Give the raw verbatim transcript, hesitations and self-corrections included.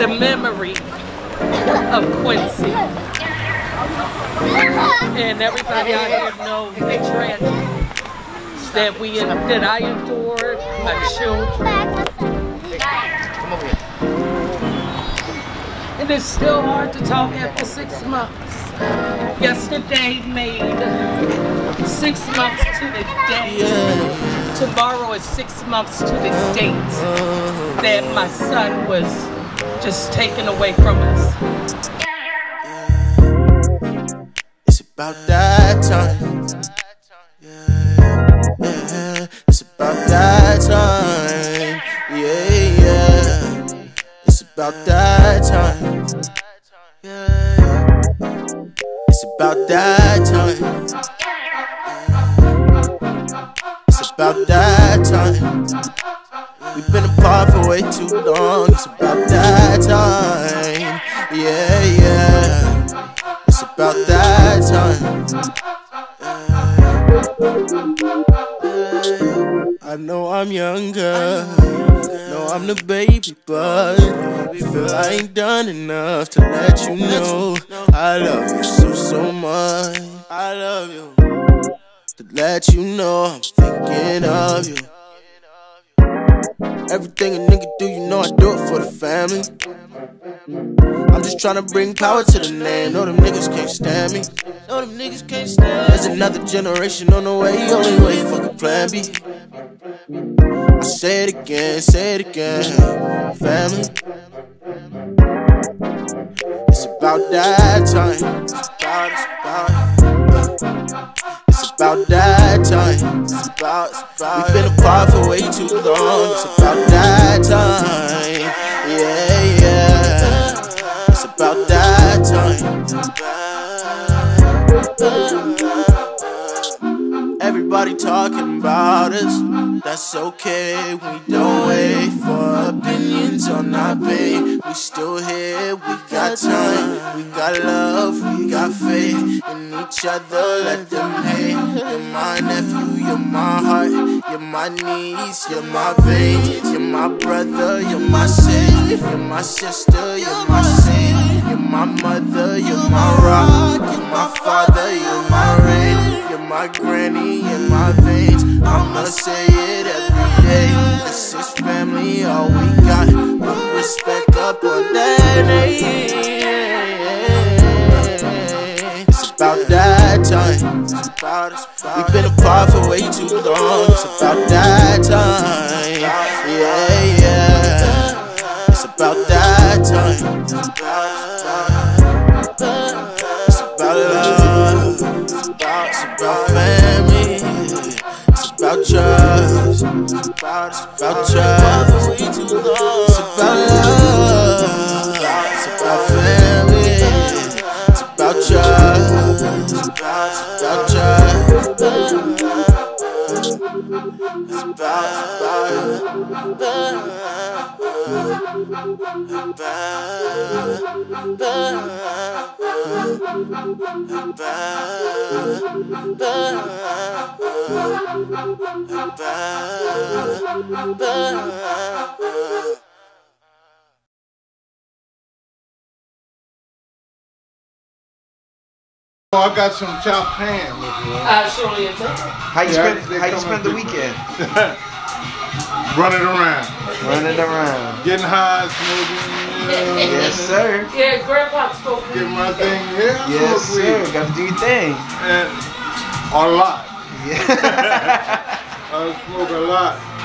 the memory of Quincy. And everybody out here knows the tragedy that we that I endured, my children. And it's still hard to talk after six months. Yesterday made six months to the day. Tomorrow is six months to the date that my son was just taken away from us. It's about that time. Yeah, yeah. It's about that time. Yeah, yeah. It's about that time. Yeah. It's about that time. It's about that time. We've been apart for way too long. It's about that time. Yeah, yeah. It's about that time. Yeah. I know I'm younger. Know I'm the baby, but I feel I ain't done enough to let you know I love you so, so much. I love you. To let you know I'm thinking of you. Everything a nigga do, you know I do it for the family. I'm just trying to bring power to the name. No, them niggas can't stand me. No, them niggas can't stand me. There's another generation on the way. Only way fucking plan B. I say it again, say it again. Family. It's about that time. It's about, it's about It's about that time. It's about, it's about. We've been apart for way too long. It's about that time. Yeah, yeah. It's about that time. Everybody talking about us. That's okay. We don't wait for opinions on our pain. We still here. We got time. We got love. We got faith in each other. Let them hate. You're my nephew. You're my heart. You're my niece. You're my veins. You're my brother. You're my savior. You're my sister. You're my saint. You're my mother. You're my rock. You're my father. You're my rain. You're my granny. You're my veins. I'ma say it every day. This is family, all we got. Put respect up on that name. It's about that time. It's about, it's about. We've been apart for way too long. It's about that time. Yeah, yeah. It's about that time. It's about, it's about. It's about love. It's about, it's about family. About trust, it's about, it's about trust, it's about love, it's about family, it's about trust, it's about trust, it's about Burn, burn, burn. Oh, I got some chopped ham. I surely intend. How you yeah, spend? How you spend the weekend? Running around. Running around. Getting high, smoking. Yeah. Yes, sir. Yeah, Grandpa spoke. Getting my thing. Yeah. Yes, sir. Got to do your thing. And a lot. Yeah. I smoke a lot.